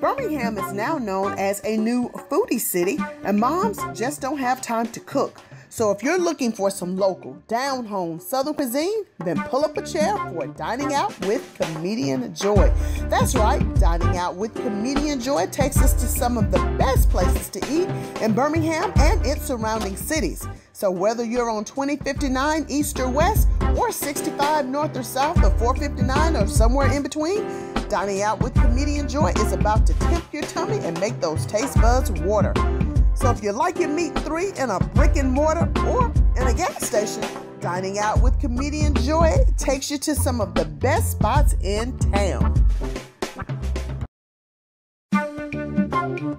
Birmingham is now known as a new foodie city, and moms just don't have time to cook. So if you're looking for some local, down-home Southern cuisine, then pull up a chair for Dining Out with Comedienne Joy. That's right, Dining Out with Comedienne Joy takes us to some of the best places to eat in Birmingham and its surrounding cities. So whether you're on 2059 East or West, or 65 North or South, or 459 or somewhere in between, Dining Out with Comedienne Joy is about to tip your tummy and make those taste buds water. So if you like your meat three in a brick and mortar or in a gas station, Dining Out with Comedienne Joy takes you to some of the best spots in town. Well,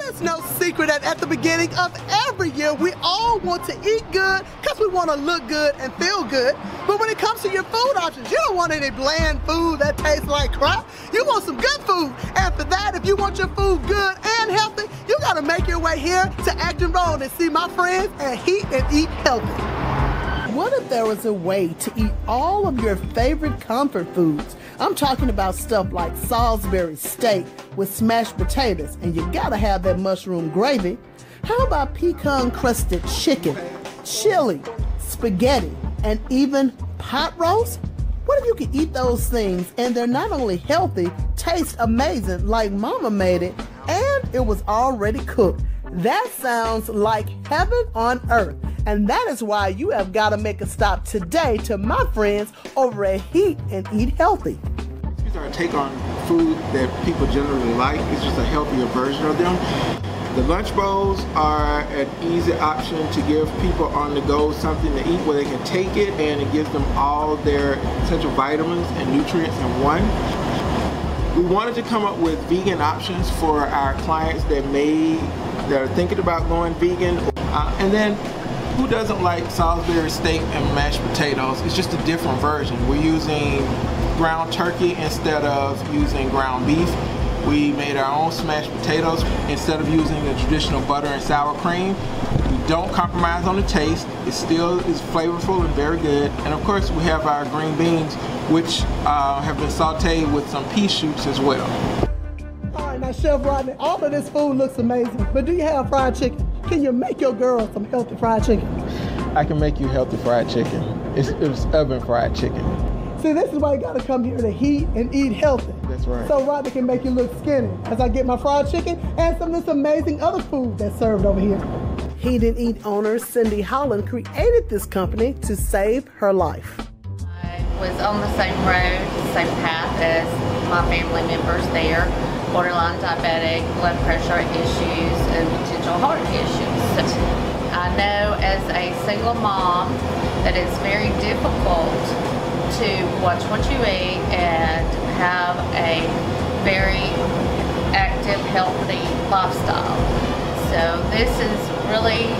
it's no secret that at the beginning of every year, we all want to eat good because we want to look good and feel good. But when it comes to your food options, you don't want any bland food that tastes like crap. You want some good food. And for that, if you want your food good and healthy, you gotta make your way here to Acton Road and see my friends at Heat and Eat Healthy. What if there was a way to eat all of your favorite comfort foods? I'm talking about stuff like Salisbury steak with smashed potatoes, and you gotta have that mushroom gravy. How about pecan-crusted chicken, chili, spaghetti, and even pot roast? What if you could eat those things and they're not only healthy, taste amazing like mama made it, and it was already cooked? That sounds like heaven on earth. And that is why you have got to make a stop today to my friends over at Heat and Eat Healthy. Here's our take on food that people generally like. It's just a healthier version of them. The lunch bowls are an easy option to give people on the go something to eat where they can take it, and it gives them all their essential vitamins and nutrients in one. We wanted to come up with vegan options for our clients that are thinking about going vegan. And then who doesn't like Salisbury steak and mashed potatoes? It's just a different version. We're using ground turkey instead of using ground beef. We made our own smashed potatoes instead of using the traditional butter and sour cream. We don't compromise on the taste. It still is flavorful and very good. And of course, we have our green beans, which have been sauteed with some pea shoots as well. All right, now Chef Rodney, all of this food looks amazing, but do you have fried chicken? Can you make your girl some healthy fried chicken? I can make you healthy fried chicken. It's oven fried chicken. See, this is why you gotta come here to Heat and Eat Healthy. That's right. So Rodney can make you look skinny as I get my fried chicken and some of this amazing other food that's served over here. Heat and Eat owner Cindy Holland created this company to save her life. I was on the same road, same path as my family members there. Borderline diabetic, blood pressure issues, and potential heart issues. I know as a single mom that it's very difficult to watch what you eat and have a very active, healthy lifestyle. So this has really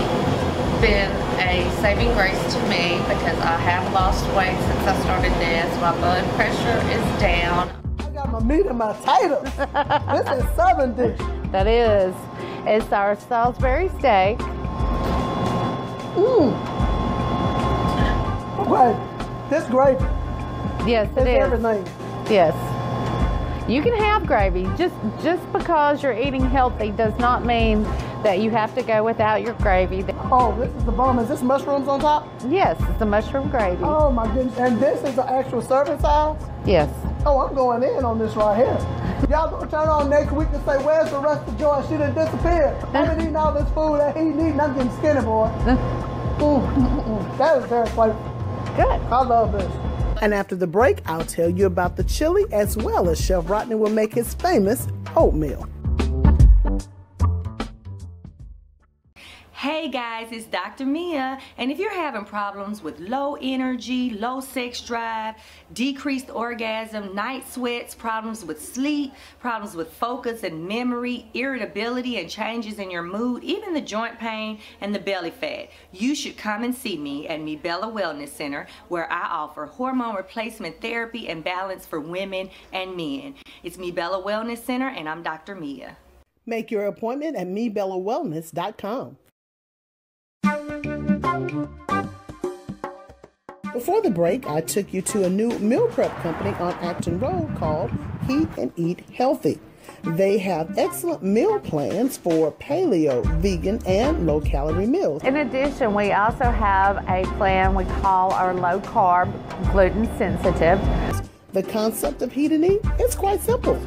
been a saving grace to me because I have lost weight since I started this. My blood pressure is down. I got my meat and my potatoes. This is Southern dish. That is. It's our Salisbury steak. Ooh. Okay. This gravy. Yes, it is. Everything. Yes. You can have gravy. Just because you're eating healthy does not mean that you have to go without your gravy. Oh, this is the bomb. Is this mushrooms on top? Yes, it's the mushroom gravy. Oh my goodness. And this is the actual serving size? Yes. Oh, I'm going in on this right here. Y'all gonna turn on next week and say, where's the rest of Joy? She done disappeared. I've been eating all this food that he eating. I'm getting skinny, boy. Ooh, that is very flavorful. Good. I love this. And after the break, I'll tell you about the chili as well as Chef Rodney will make his famous oatmeal. Hey guys, it's Dr. Mia, and if you're having problems with low energy, low sex drive, decreased orgasm, night sweats, problems with sleep, problems with focus and memory, irritability and changes in your mood, even the joint pain and the belly fat, you should come and see me at Mibella Wellness Center, where I offer hormone replacement therapy and balance for women and men. It's Mibella Wellness Center, and I'm Dr. Mia. Make your appointment at MibellaWellness.com. Before the break, I took you to a new meal prep company on Acton Road called Heat and Eat Healthy. They have excellent meal plans for paleo, vegan, and low-calorie meals. In addition, we also have a plan we call our low-carb, gluten-sensitive. The concept of Heat and Eat is quite simple.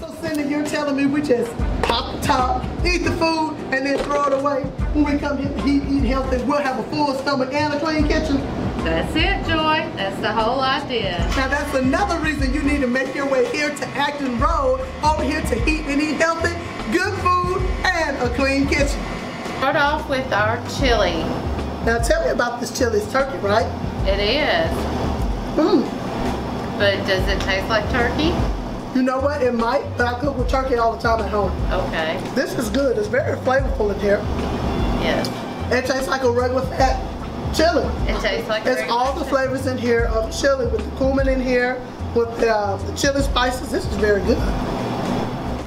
So, Cindy, you're telling me we just pop the top, eat the food, and then throw it away? When we come here to Heat and Eat Healthy, we'll have a full stomach and a clean kitchen. That's it, Joy. That's the whole idea. Now, that's another reason you need to make your way here to Acton Road, over here to Heat and Eat Healthy, good food, and a clean kitchen. Start off with our chili. Now, tell me about this chili's turkey, right? It is. Mmm. But does it taste like turkey? You know what? It might, but I cook with turkey all the time at home. Okay. This is good. It's very flavorful in here. Yes. It tastes like a regular fat chili. It tastes like it's all the flavors in here of chili, with the cumin in here, with the chili spices. This is very good.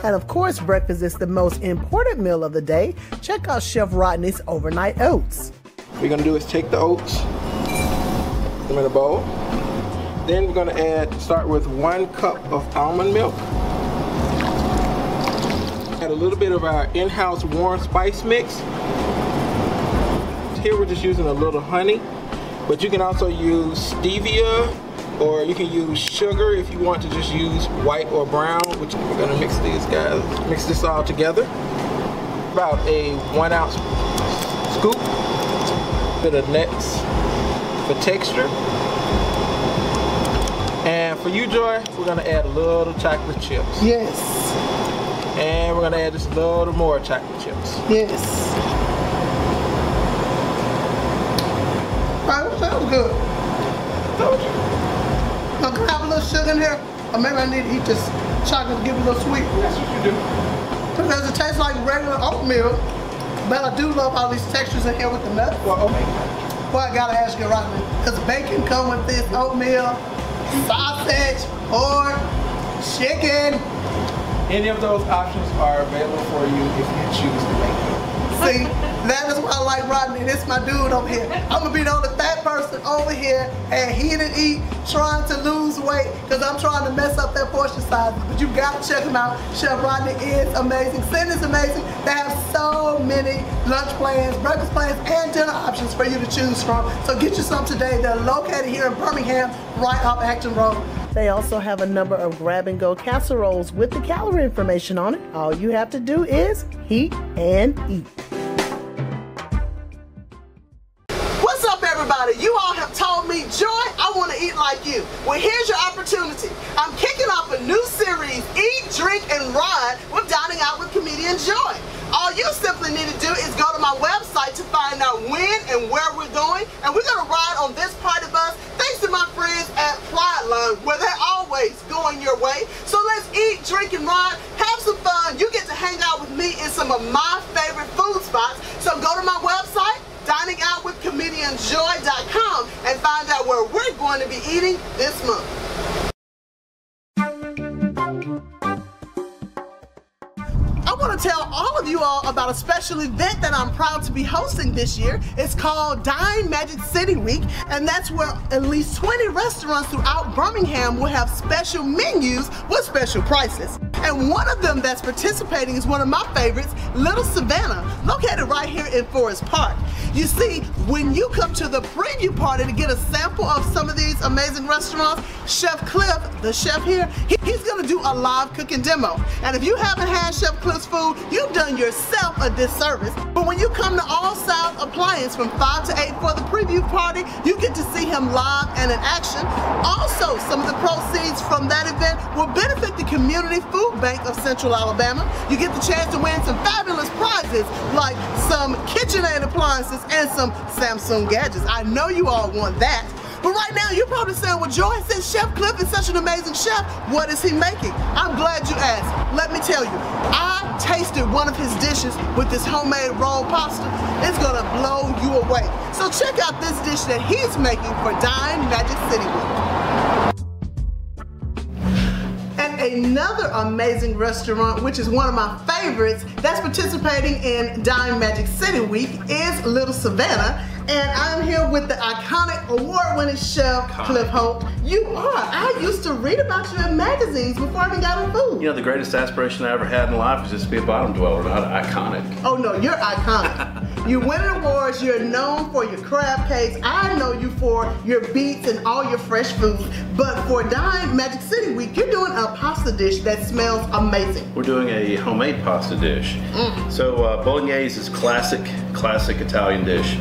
And of course, breakfast is the most important meal of the day. Check out Chef Rodney's overnight oats. What we're gonna do is take the oats, put them in a bowl. Then we're gonna start with 1 cup of almond milk. Add a little bit of our in-house warm spice mix. Here we're just using a little honey, but you can also use stevia, or you can use sugar if you want to just use white or brown, which we're gonna mix these guys, mix this all together. About a 1 ounce scoop, a bit of nuts for texture. And for you, Joy, we're gonna add a little chocolate chips. Yes. And we're gonna add just a little more chocolate chips. Yes. That was good. Told you. Now, can I have a little sugar in here? Or maybe I need to eat this chocolate to give it a little sweet. That's what you do. Because it tastes like regular oatmeal, but I do love all these textures in here with the nuts. Well, oatmeal. Well, I gotta ask you, Rodney, does bacon come with this oatmeal, sausage, or chicken? Any of those options are available for you if you choose to make them. See, that is why I like Rodney. This is my dude over here. I'm going to be the only fat person over here and Heat and Eat trying to lose weight because I'm trying to mess up that portion size. But you got to check him out. Chef Rodney is amazing. Cindy's amazing. They have so many lunch plans, breakfast plans, and dinner options for you to choose from. So get you some today. They're located here in Birmingham, right off Acton Road. They also have a number of grab-and-go casseroles with the calorie information on it. All you have to do is heat and eat. What's up, everybody? You all have told me, Joy, I want to eat like you. Well, here's your opportunity. I'm kicking off a new series, Eat, Drink, and Ride, with Dining Out with Comedienne Joy. All you simply need to do is go to my website to find out when and where we're going, and we're going to ride on this party bus thanks to my friends at Pride Line, where they're always going your way. So let's eat, drink, and ride, have some fun. You get to hang out with me in some of my favorite food spots. So go to my website, diningoutwithcomedianjoy.com, and find out where we're going to be eating this month. Tell all of you all about a special event that I'm proud to be hosting this year. It's called Dine Magic City Week, and that's where at least 20 restaurants throughout Birmingham will have special menus with special prices. And one of them that's participating is one of my favorites, Little Savannah, located right here in Forest Park. You see, when you come to the preview party to get a sample of some of these amazing restaurants, Chef Cliff, the chef here, he's gonna do a live cooking demo. And if you haven't had Chef Cliff's food, you've done yourself a disservice. But when you come to All South Appliance from 5 to 8 for the preview party, you get to see him live and in action. Also, some of the proceeds from that event will benefit the Community Food Bank of Central Alabama. You get the chance to win some fabulous prizes like some KitchenAid appliances and some Samsung gadgets. I know you all want that. But right now, you're probably saying, well, Joy, since Chef Cliff is such an amazing chef, what is he making? I'm glad you asked. Let me tell you, I tasted one of his dishes with this homemade rolled pasta. It's gonna blow you away. So check out this dish that he's making for Dine Magic City Week. And another amazing restaurant, which is one of my favorites, that's participating in Dine Magic City Week, is Little Savannah. and I'm here with the iconic award-winning chef Cliff Hope. You are. I used to read about you in magazines before I even got on food. You know, the greatest aspiration I ever had in life was just to be a bottom dweller, not iconic. Oh no, you're iconic. You win awards, you're known for your crab cakes. I know you for your beets and all your fresh food. But for Dine Magic City Week, you're doing a pasta dish that smells amazing. We're doing a homemade pasta dish. So bolognese is classic Italian dish.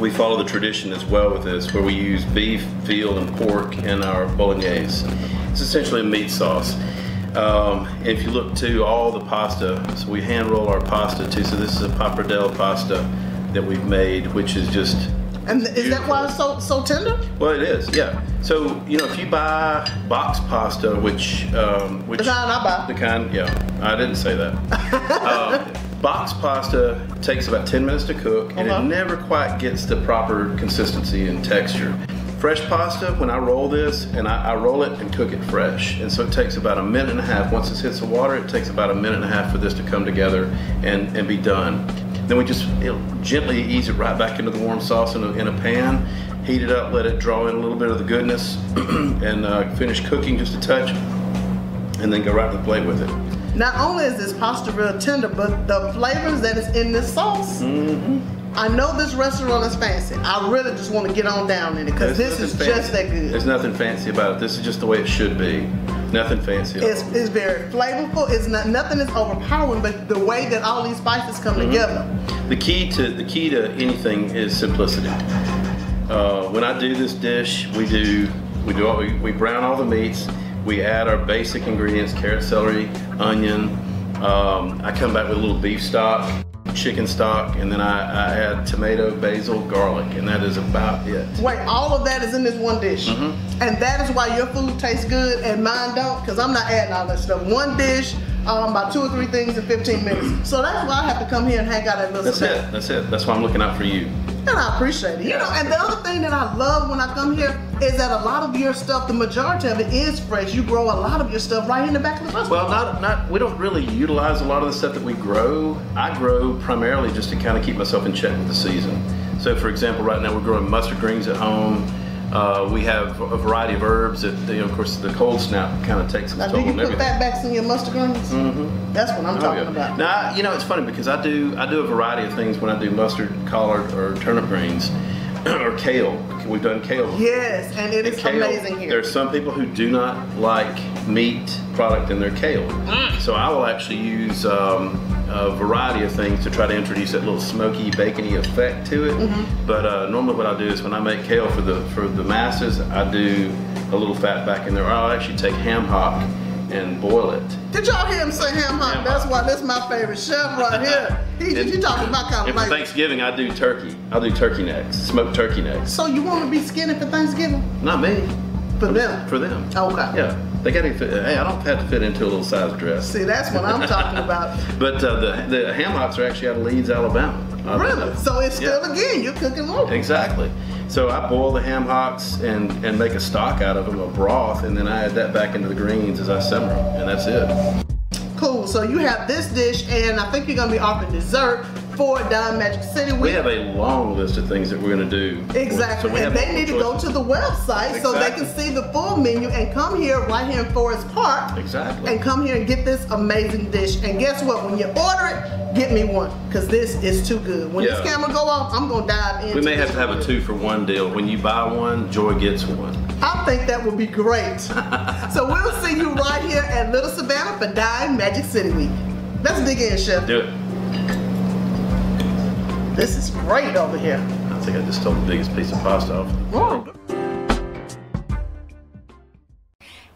We follow the tradition as well with this, where we use beef, veal, and pork in our bolognese. It's essentially a meat sauce. If you look to all the pasta, so we hand roll our pasta too. So this is a pappardelle pasta that we've made, which is just beautiful. Is that why it's so tender? Well, it is, yeah. So, you know, if you buy box pasta, which the kind I buy. The kind, yeah. I didn't say that. Box pasta takes about 10 minutes to cook, and it never quite gets the proper consistency and texture. Fresh pasta, when I roll this, and I roll it and cook it fresh. And so it takes about a minute and a half. Once this hits the water, it takes about a minute and a half for this to come together and be done. Then we just gently ease it right back into the warm sauce in a pan, heat it up, let it draw in a little bit of the goodness, and finish cooking just a touch, and then go right to the plate with it. Not only is this pasta real tender, but the flavors that is in this sauce. I know this restaurant is fancy. I really just want to get on down in it because this is just that good. There's nothing fancy about it. This is just the way it should be. Nothing fancy. It's very flavorful. It's not nothing is overpowering, but the way that all these spices come together. The key to anything is simplicity. When I do this dish, we brown all the meats. We add our basic ingredients, carrot, celery, onion. I come back with a little beef stock, chicken stock, and then I add tomato, basil, garlic, and that is about it. Wait, all of that is in this one dish? And that is why your food tastes good and mine don't, because I'm not adding all that stuff. One dish, about 2 or 3 things in 15 minutes. So that's why I have to come here and hang out at Little Savannah. That's it. That's why I'm looking out for you. And I appreciate it. You know, and the other thing that I love when I come here is that a lot of your stuff, the majority of it is fresh. You grow a lot of your stuff right in the back of the restaurant. Well, we don't really utilize a lot of the stuff that we grow. I grow primarily just to kind of keep myself in check with the season. So for example, right now we're growing mustard greens at home. We have a variety of herbs that, you know, of course, the cold snap kind of takes its toll. Do you put fatbacks in your mustard greens? That's what I'm talking about. Now, you know, it's funny because I do a variety of things when I do mustard, collard, or turnip greens, or kale. We've done kale before. Yes, and it is kale, amazing here. There are some people who do not like meat product in their kale. So I will actually use a variety of things to try to introduce that little smoky, bacony effect to it. But normally what I do is when I make kale for the masses, I do a little fat back in there. I'll actually take ham hock and boil it. Did y'all hear him say ham hock? That's my favorite chef right here. You talking about kind of like Thanksgiving, I do turkey. I'll do turkey necks, smoked turkey necks. So you want to be skinny for Thanksgiving? Not me. For them. Okay. Yeah. They got to fit. Hey, I don't have to fit into a little size dress. See, that's what I'm talking about. But the ham hocks are actually out of Leeds, Alabama. Really? So it's still, again, you're cooking local. Exactly. So I boil the ham hocks and make a stock out of them, a broth, and then I add that back into the greens as I simmer them, and that's it. Cool. So you have this dish, and I think you're going to be offering dessert for Dine Magic City Week. We have a long list of things that we're going to do. Exactly. So and they need to go to the website so they can see the full menu and come here right here in Forest Park. Exactly. And come here and get this amazing dish. And guess what? When you order it, get me one because this is too good. When this camera go off, I'm going to dive in. We may have to have a 2-for-1 deal. When you buy one, Joy gets one. I think that would be great. So we'll see you right here at Little Savannah for Dine Magic City Week. Let's dig in, Chef. Do it. This is great over here. I think I just stole the biggest piece of pasta off.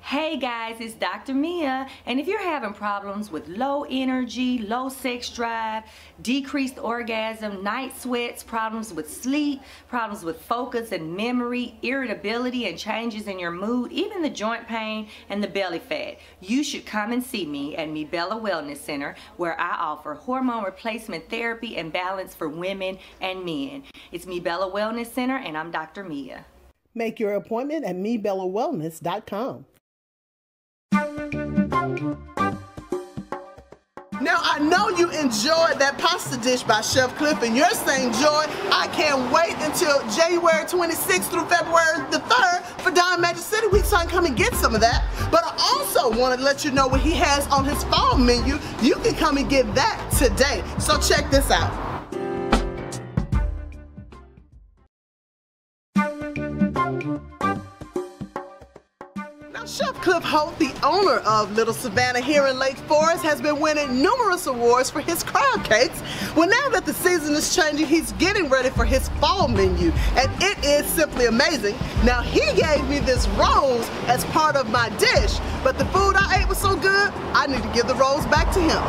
Hey guys, it's Dr. Mia, and if you're having problems with low energy, low sex drive, decreased orgasm, night sweats, problems with sleep, problems with focus and memory, irritability and changes in your mood, even the joint pain and the belly fat, you should come and see me at Mibella Wellness Center, where I offer hormone replacement therapy and balance for women and men. It's Mibella Wellness Center, and I'm Dr. Mia. Make your appointment at MibellaWellness.com. Now I know you enjoyed that pasta dish by Chef Cliff and you're saying, Joy, I can't wait until January 26th through February the 3rd for Dine Magic City Week so I can come and get some of that. But I also want to let you know what he has on his fall menu. You can come and get that today. So check this out. Chef Cliff Holt, the owner of Little Savannah here in Lake Forest, has been winning numerous awards for his crab cakes. Well, now that the season is changing, he's getting ready for his fall menu, and it is simply amazing. Now, he gave me this rose as part of my dish, but the food I ate was so good, I need to give the rose back to him.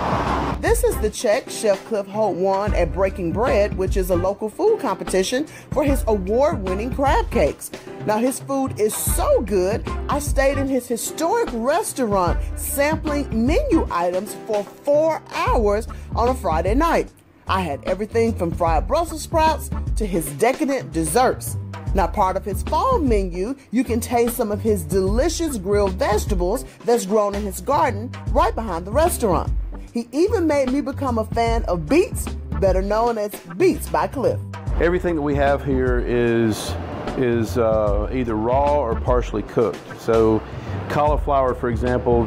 This is the check Chef Cliff Holt won at Breaking Bread, which is a local food competition, for his award-winning crab cakes. Now, his food is so good, I stayed in his historic restaurant sampling menu items for 4 hours on a Friday night. I had everything from fried Brussels sprouts to his decadent desserts. Now, part of his fall menu, you can taste some of his delicious grilled vegetables that's grown in his garden right behind the restaurant. He even made me become a fan of beets, better known as Beets by Cliff. Everything that we have here is either raw or partially cooked. So cauliflower, for example,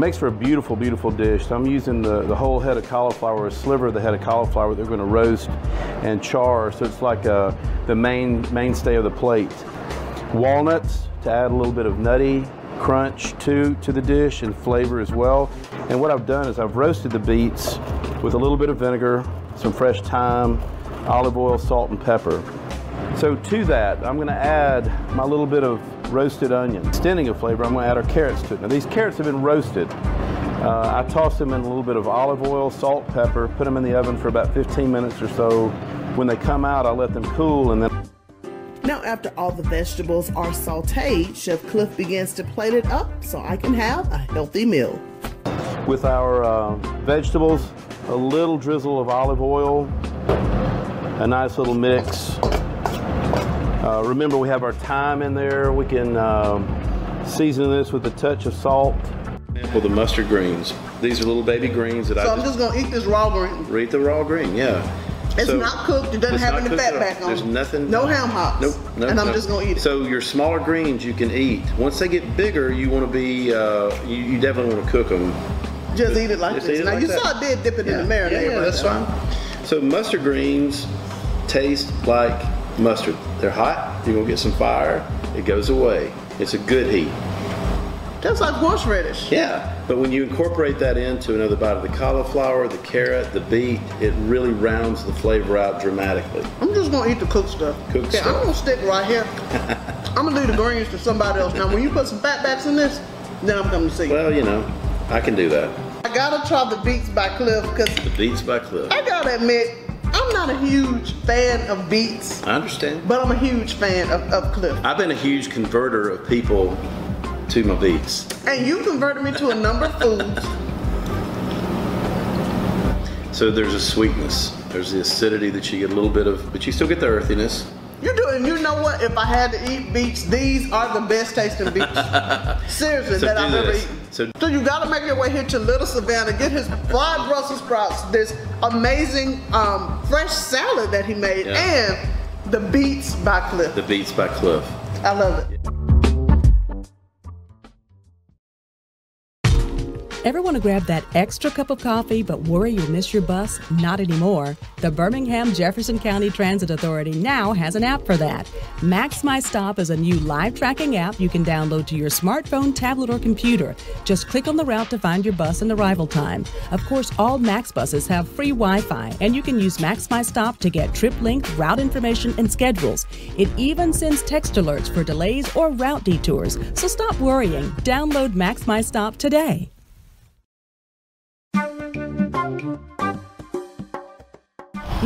makes for a beautiful, beautiful dish. So I'm using the whole head of cauliflower, a sliver of the head of cauliflower that we're going to roast and char, so it's like the mainstay of the plate. Walnuts to add a little bit of nutty crunch to the dish and flavor as well. And what I've done is I've roasted the beets with a little bit of vinegar, some fresh thyme, olive oil, salt, and pepper. So to that, I'm going to add my little bit of roasted onion. Extending a flavor, I'm going to add our carrots to it. Now, these carrots have been roasted. I toss them in a little bit of olive oil, salt, pepper, put them in the oven for about 15 minutes or so. When they come out, I let them cool. And then now, after all the vegetables are sauteed, Chef Cliff begins to plate it up so I can have a healthy meal. With our vegetables, a little drizzle of olive oil, a nice little mix. Remember, we have our thyme in there. We can season this with a touch of salt. Well, the mustard greens. These are little baby greens that I'm just gonna eat this raw green. Eat the raw green, yeah. It's so not cooked. It doesn't have any fat back on it. There's nothing. No ham hocks. Nope. I'm just gonna eat it. So your smaller greens you can eat. Once they get bigger, you want to be. You definitely want to cook them. Just eat it like this. Now you saw I did dip it in the marinade. Yeah, that's fine. So mustard greens taste like mustard. They're hot, you're gonna get some fire, it goes away. It's a good heat. That's like horseradish. Yeah, but when you incorporate that into another bite of the cauliflower, the carrot, the beet, it really rounds the flavor out dramatically. I'm just gonna eat the cooked stuff. Cooked stuff. I'm gonna stick right here. I'm gonna leave the greens to somebody else. Now, when you put some fat backs in this, then I'm coming to see you. Well, you know, I can do that. I gotta try the Beets by Cliff, because the Beets by Cliff. I gotta admit, I'm not a huge fan of beets. I understand. But I'm a huge fan of Cliff. I've been a huge converter of people to my beets. And you converted me to a number of foods. So there's a sweetness. There's the acidity that you get a little bit of, but you still get the earthiness. You do, and you know what? If I had to eat beets, these are the best tasting beets. Seriously, so that I've ever eaten. So you gotta make your way here to Little Savannah, get his fried Brussels sprouts, this amazing fresh salad that he made, and the Beets by Cliff. The Beets by Cliff. I love it. Ever want to grab that extra cup of coffee but worry you'll miss your bus? Not anymore. The Birmingham Jefferson County Transit Authority now has an app for that. Max My Stop is a new live tracking app you can download to your smartphone, tablet, or computer. Just click on the route to find your bus and arrival time. Of course, all Max buses have free Wi-Fi, and you can use Max My Stop to get trip length, route information, and schedules. It even sends text alerts for delays or route detours. So stop worrying. Download Max My Stop today.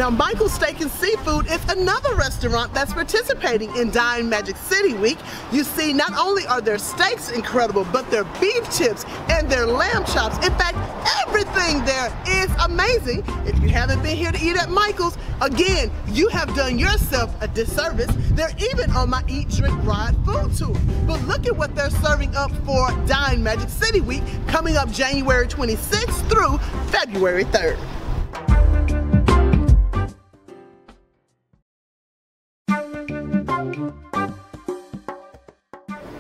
Now, Michael's Steak and Seafood is another restaurant that's participating in Dine Magic City Week. You see, not only are their steaks incredible, but their beef tips and their lamb chops. In fact, everything there is amazing. If you haven't been here to eat at Michael's, again, you have done yourself a disservice. They're even on my Eat Drink Ride food tour. But look at what they're serving up for Dine Magic City Week coming up January 26th through February 3rd.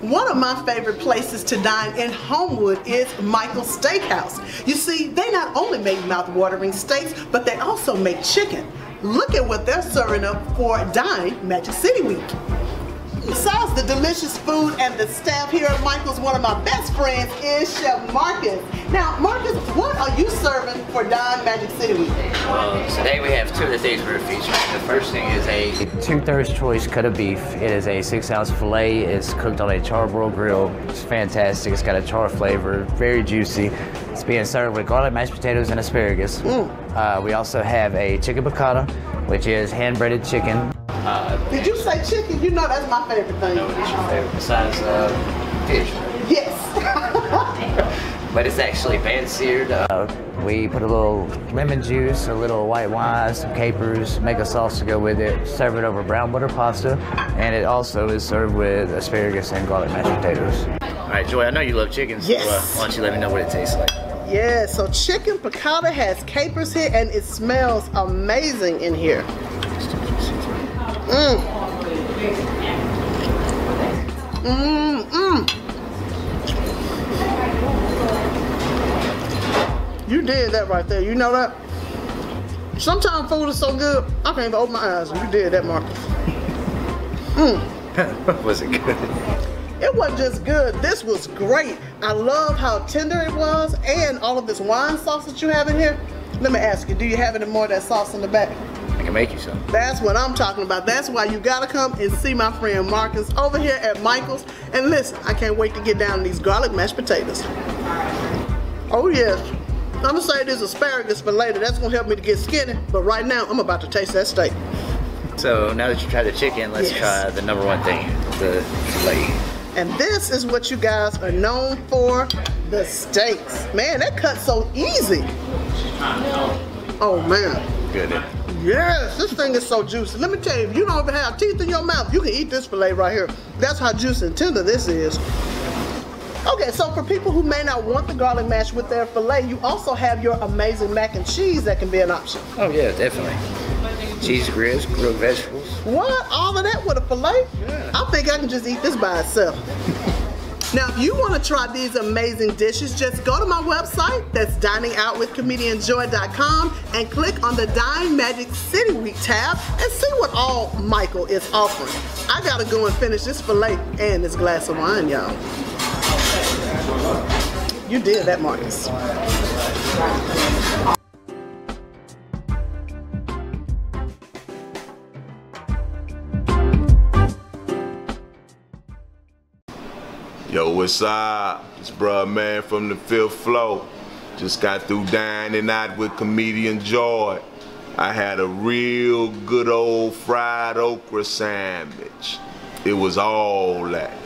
One of my favorite places to dine in Homewood is Michael's Steakhouse. You see, they not only make mouth-watering steaks, but they also make chicken. Look at what they're serving up for Dine Magic City Week. Besides the delicious food and the staff here at Michael's, one of my best friends is Chef Marcus. Now, Marcus, what are you serving for Dine Magic City Week? Well, today we have two of the things we're featuring. The first thing is a two-thirds choice cut of beef. It is a 6-ounce fillet. It's cooked on a charbroil grill. It's fantastic. It's got a char flavor, very juicy. It's being served with garlic, mashed potatoes, and asparagus. We also have a chicken piccata, which is hand-breaded chicken. Did you say chicken? You know that's my favorite thing. No, it's your favorite besides fish. Yes. But it's actually pan-seared. We put a little lemon juice, a little white wine, some capers, make a sauce to go with it, serve it over brown butter pasta, and it also is served with asparagus and garlic mashed potatoes. All right, Joy, I know you love chicken, so why don't you let me know what it tastes like. Yeah, so chicken piccata has capers here, and it smells amazing in here. You did that right there. You know that? Sometimes food is so good, I can't even open my eyes. You did that, Marcus. Was it good? It wasn't just good. This was great. I love how tender it was and all of this wine sauce that you have in here. Let me ask you, do you have any more of that sauce in the back? I can make you some. That's what I'm talking about. That's why you gotta come and see my friend Marcus over here at Michael's. And listen, I can't wait to get down these garlic mashed potatoes. Oh yes. I'm gonna say this asparagus for later. That's gonna help me to get skinny. But right now, I'm about to taste that steak. So now that you tried the chicken, let's try the number one thing, the fillet. And this is what you guys are known for, the steaks. Man, that cut's so easy. Oh man. Good. Yes, this thing is so juicy. Let me tell you, if you don't even have teeth in your mouth, you can eat this fillet right here. That's how juicy and tender this is. Okay, so for people who may not want the garlic mash with their fillet, you also have your amazing mac and cheese that can be an option. Oh yeah, definitely. Cheese grits, grilled vegetables. What? All of that with a fillet? Yeah. I think I can just eat this by itself. Now, if you want to try these amazing dishes, just go to my website, that's diningoutwithcomediennejoy.com, and click on the Dine Magic City Week tab and see what all Michael is offering. I gotta go and finish this fillet and this glass of wine, y'all. You did that, Marcus. Yo, what's up? It's bruh man from the fifth floor. Just got through dining out with Comedienne Joy. I had a real good old fried okra sandwich. It was all that.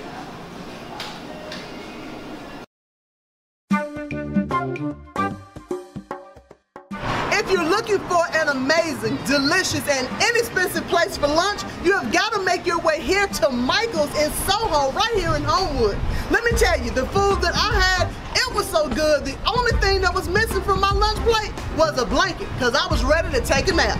If you're looking for an amazing, delicious, and inexpensive place for lunch, you have got to make your way here to Michael's in Soho, right here in Homewood. Let me tell you, the food that I had, it was so good. The only thing that was missing from my lunch plate was a blanket, because I was ready to take a nap.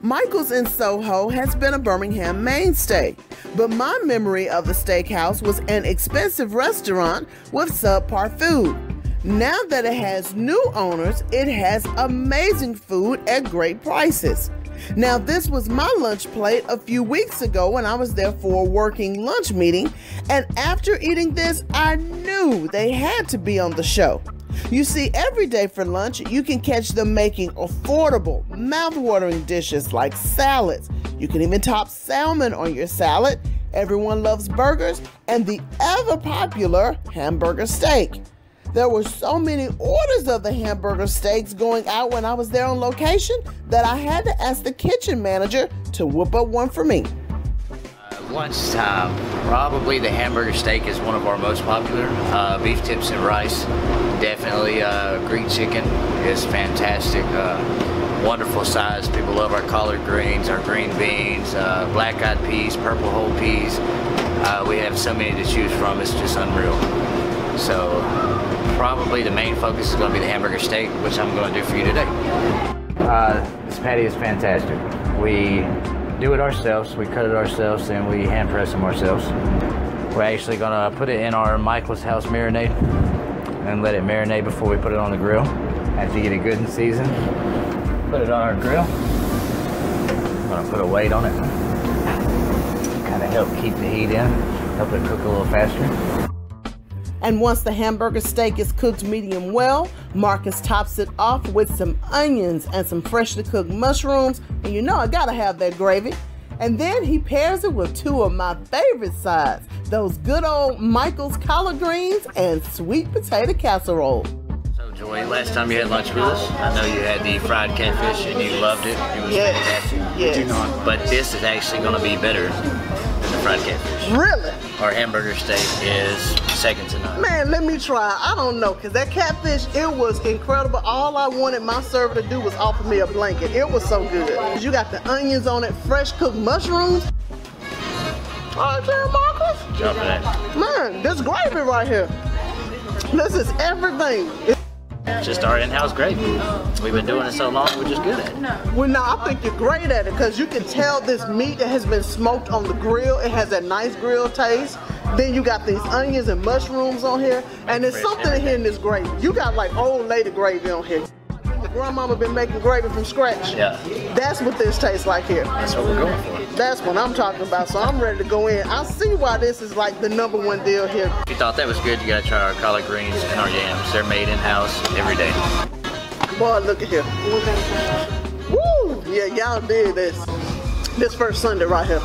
Michael's in Soho has been a Birmingham mainstay, but my memory of the steakhouse was an expensive restaurant with subpar food. Now that it has new owners, it has amazing food at great prices. Now, this was my lunch plate a few weeks ago when I was there for a working lunch meeting, and after eating this, I knew they had to be on the show. You see, every day for lunch, you can catch them making affordable, mouth-watering dishes like salads. You can even top salmon on your salad. Everyone loves burgers and the ever-popular hamburger steak. There were so many orders of the hamburger steaks going out when I was there on location that I had to ask the kitchen manager to whip up one for me. Lunchtime, probably the hamburger steak is one of our most popular. Beef tips and rice, definitely. Green chicken is fantastic. Wonderful size. People love our collard greens, our green beans, black-eyed peas, purple whole peas. We have so many to choose from, it's just unreal. So probably the main focus is going to be the hamburger steak, which I'm going to do for you today. This patty is fantastic. We do it ourselves, we cut it ourselves, and we hand press them ourselves. We're actually going to put it in our Michael's House marinade and let it marinate before we put it on the grill. Have to get it good and seasoned. Put it on our grill. I'm going to put a weight on it. Kind of help keep the heat in, help it cook a little faster. And once the hamburger steak is cooked medium well, Marcus tops it off with some onions and some freshly cooked mushrooms. And you know I gotta have that gravy. And then he pairs it with two of my favorite sides, those good old Michael's collard greens and sweet potato casserole. So Joy, last time you had lunch with us, I know you had the fried catfish and you loved it. It was fantastic. Yes. But this is actually gonna be better than the fried catfish. Really? Our hamburger steak is second to none. Man, let me try. I don't know, because that catfish, it was incredible. All I wanted my server to do was offer me a blanket. It was so good. You got the onions on it, fresh cooked mushrooms. Oh, damn, Marcus. Jump in. Man, this gravy right here. This is everything. It's just our in-house gravy. We've been doing it so long, we're just good at it. Well, no, I think you're great at it, because you can tell this meat that has been smoked on the grill. It has that nice grill taste. Then you got these onions and mushrooms on here, and there's something in here in this gravy. You got like old lady gravy on here. The grandmama been making gravy from scratch. Yeah. That's what this tastes like here. That's what we're going for. That's what I'm talking about, so I'm ready to go in. I see why this is like the #1 deal here. If you thought that was good, you gotta try our collard greens and our yams. They're made in-house every day. Boy, look at here. Woo! Yeah, y'all did this. This first Sunday right here.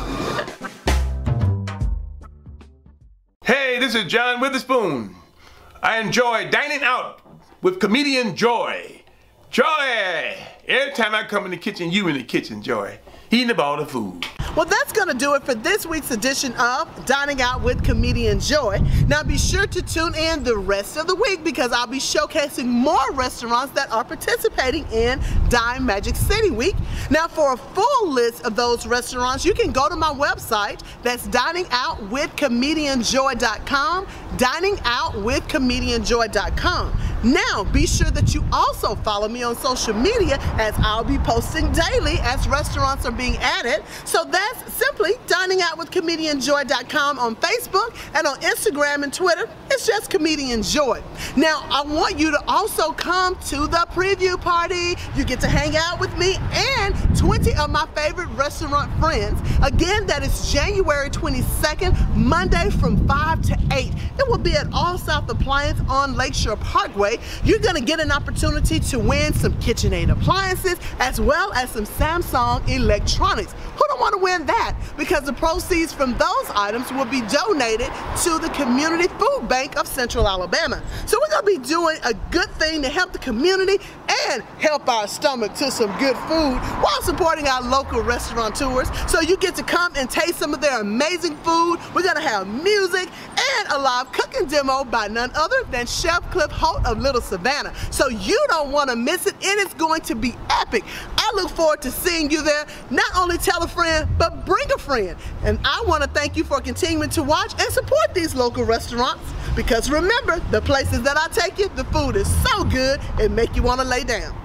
Hey, this is John Witherspoon. I enjoy dining out with comedian Joy. Joy! Every time I come in the kitchen, you in the kitchen, Joy. Eating up all the food. Well, that's going to do it for this week's edition of Dining Out with Comedienne Joy. Now be sure to tune in the rest of the week, because I'll be showcasing more restaurants that are participating in Dine Magic City Week. Now for a full list of those restaurants, you can go to my website. That's diningoutwithcomedianjoy.com. diningoutwithcomedianjoy.com. Now, be sure that you also follow me on social media, as I'll be posting daily as restaurants are being added. So that's simply diningoutwithcomedianjoy.com on Facebook, and on Instagram and Twitter, it's just Comedienne Joy. Now, I want you to also come to the preview party. You get to hang out with me and 20 of my favorite restaurant friends. Again, that is January 22nd, Monday from 5 to 8. It will be at All South Appliance on Lakeshore Parkway. You're going to get an opportunity to win some KitchenAid appliances, as well as some Samsung electronics. Who don't want to win that? Because the proceeds from those items will be donated to the Community Food Bank of Central Alabama. So we're going to be doing a good thing to help the community and help our stomach to some good food, while supporting our local restaurateurs. So you get to come and taste some of their amazing food. We're going to have music and a live cooking demo by none other than Chef Cliff Holt of Little Savannah. So you don't want to miss it, and it's going to be epic. I look forward to seeing you there. Not only tell a friend, but bring a friend. And I want to thank you for continuing to watch and support these local restaurants, because remember, the places that I take you, the food is so good, it make you want to lay down.